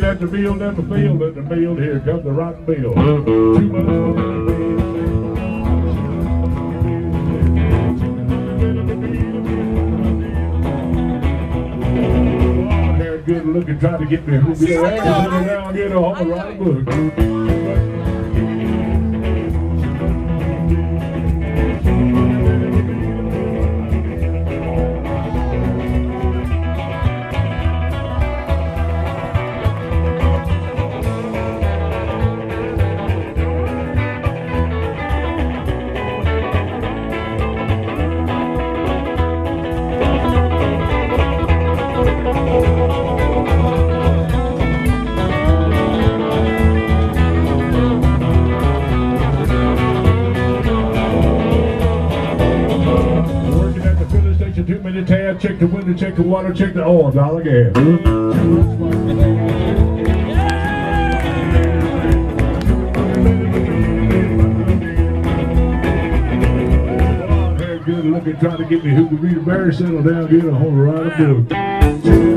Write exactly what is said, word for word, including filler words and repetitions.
field after field after field after field, here comes the rock field. Too much fun to be. Good looking, try to get there. Get around, get on the right book. Tab, check the window, check the water, check the oil, dollar gas. Good looking, trying to get me who could be the bear, settle down, get a whole ride of food.